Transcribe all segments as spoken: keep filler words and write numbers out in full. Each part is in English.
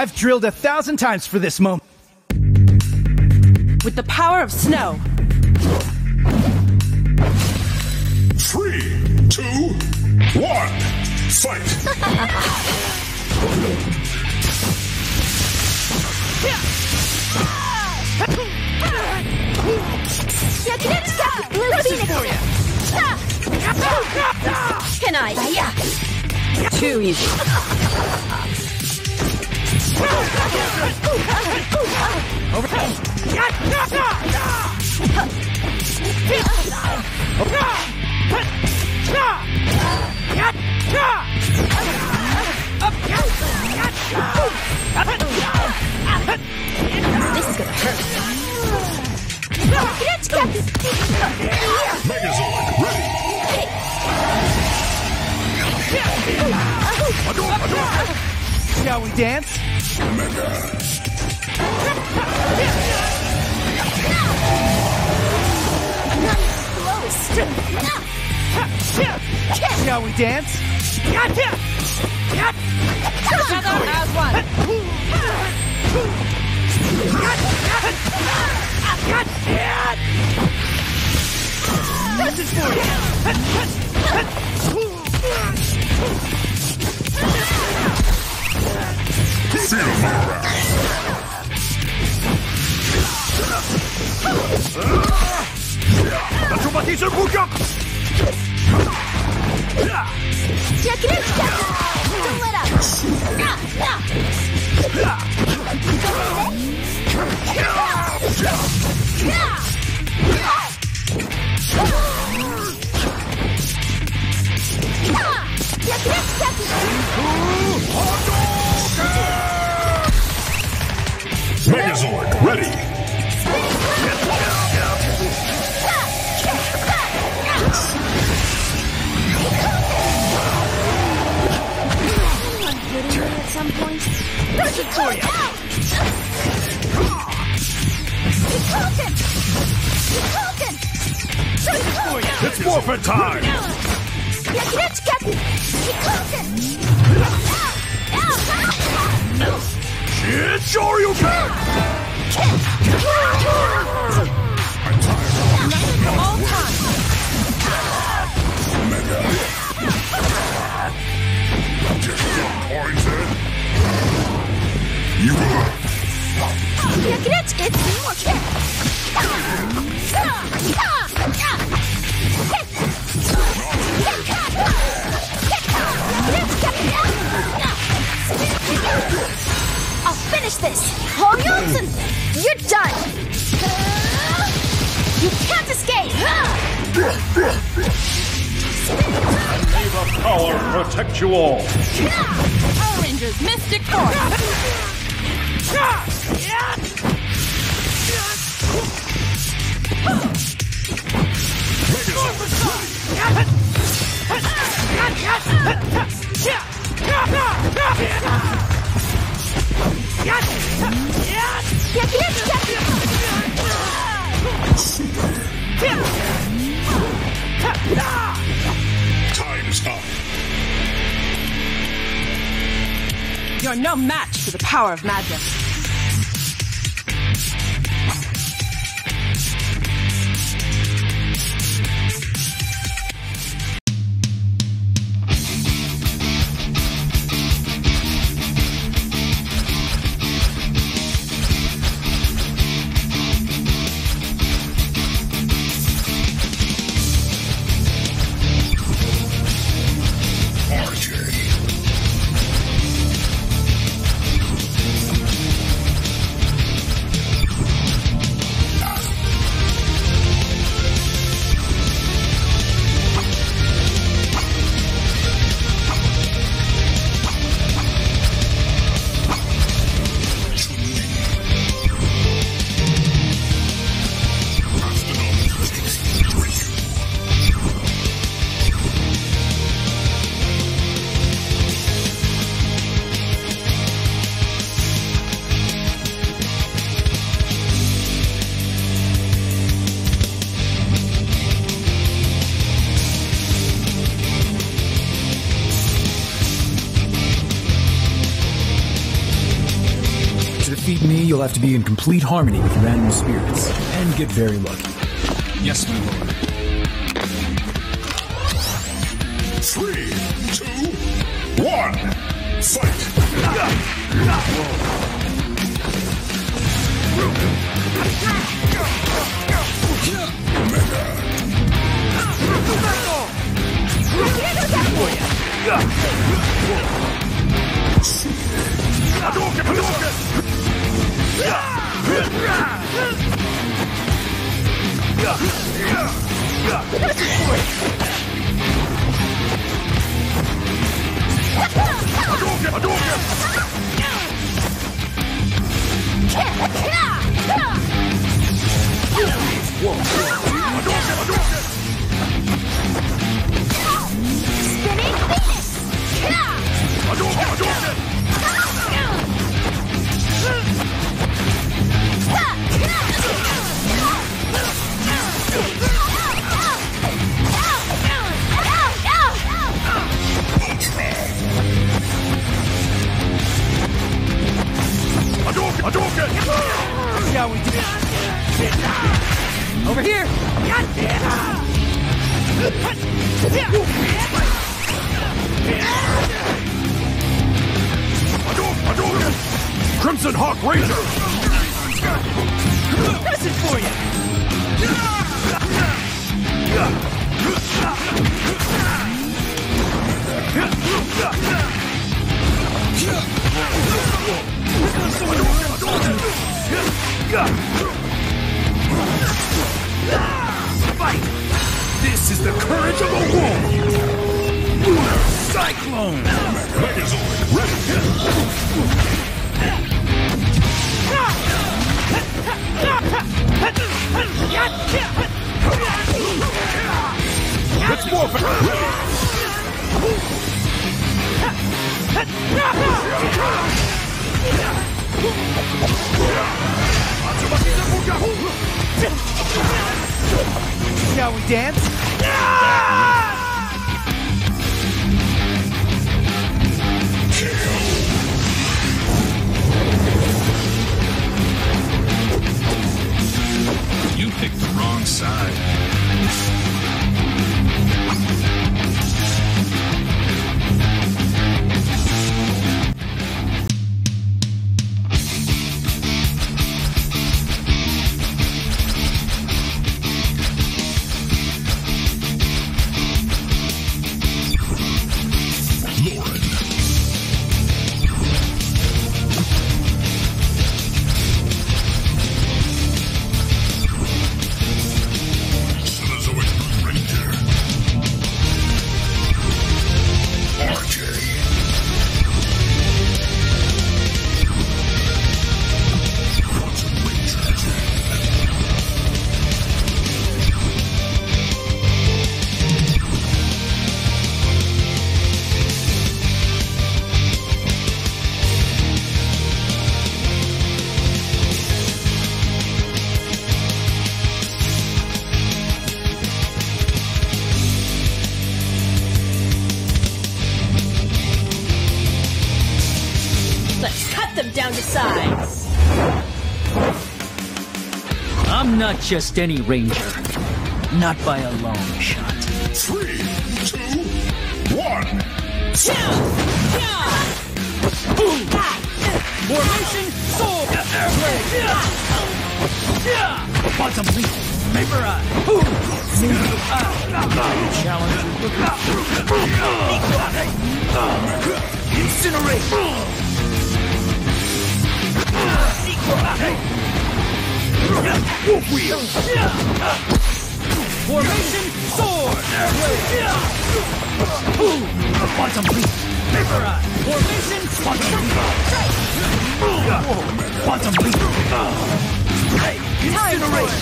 I've drilled a thousand times for this moment. With the power of snow. Three, two, one, fight! Can I? Yeah. Too easy. This is gonna hurt. Megazord, ready. Shall we dance? Mega. Shall we dance? This is for you. Silver. Check it out. Don't let up. Check it out. Megazord, ready! I'm hitting her at some point. That's it for you! It's Morphin time! It's your you can! I'm tired. All time. Mega. Just some poison. You will. It's your kick. Kick. Kick. I'll finish this! Hold on, you're done! You can't escape! May the power protect you all! Power Rangers Mystic Force! Yes! Yes! Yes! Yes! Yes! Yes! Time's up. You're no match for the power of magic. you'll have to be in complete harmony with your animal spirits, and get very lucky. Yes, my lord. Three, two, one, Crimson Hawk Ranger! That's it for you! Fight! This is the courage of a wolf! Lunar Cyclone! Megazord, ready! Let's morph it! Shall we dance? Kill! You picked the wrong side. Lauren. I'm not just any ranger. Not by a long shot. Three, two, one. Boom! Formation sold! Quantum leap! Vaporize! Boom! Challenge! Incinerate! Wolf wheel! Formation sword! Boom! Quantum leap! Vaporize! Formation quantum leap! Quantum leap! Incinerate!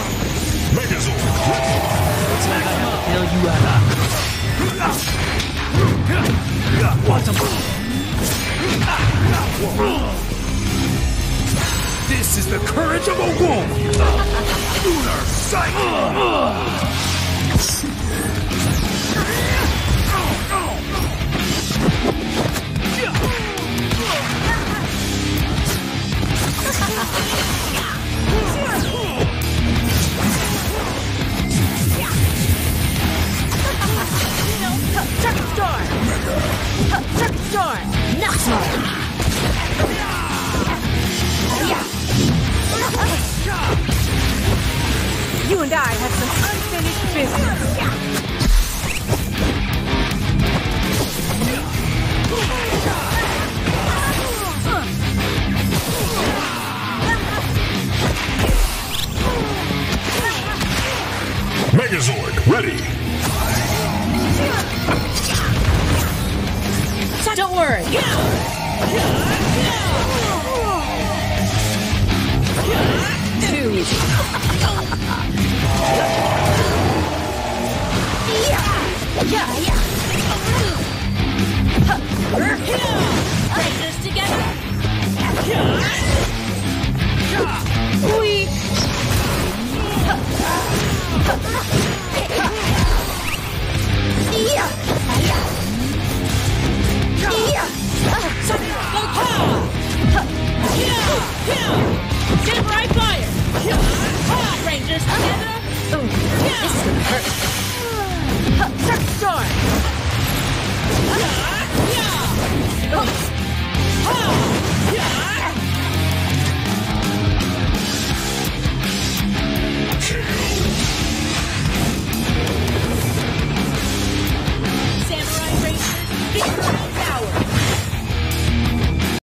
Megazord! quantum boom. This is the courage of a wolf. Lunar cycle. Chuck Storm! Chuck Storm! Knockmore! You and I have some unfinished business. Megazord, ready! Don't worry. Too easy. Rangers together. Weak. Yeah. Something like power. Yeah. Yeah. Dead right fire. Hot Rangers together. Ooh, yeah. This is gonna hurt.